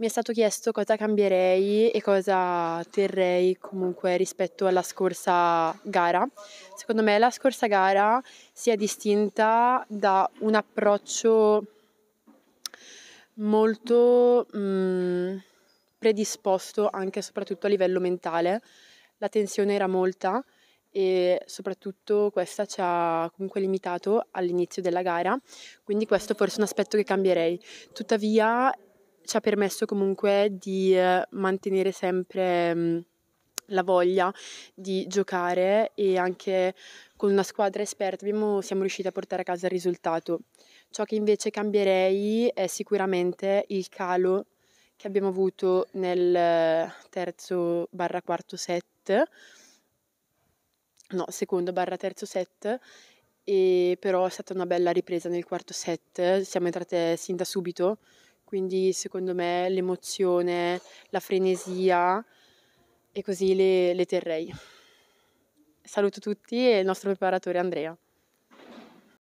Mi è stato chiesto cosa cambierei e cosa terrei comunque rispetto alla scorsa gara. Secondo me la scorsa gara si è distinta da un approccio molto predisposto anche e soprattutto a livello mentale. La tensione era molta e soprattutto questa ci ha comunque limitato all'inizio della gara, quindi questo forse è un aspetto che cambierei. Tuttavia ci ha permesso comunque di mantenere sempre la voglia di giocare e anche con una squadra esperta siamo riusciti a portare a casa il risultato. Ciò che invece cambierei è sicuramente il calo che abbiamo avuto nel terzo/quarto set, no, secondo/terzo set, e però è stata una bella ripresa nel quarto set, siamo entrate sin da subito. Quindi secondo me l'emozione, la frenesia e così le terrei. Saluto tutti e il nostro preparatore Andrea.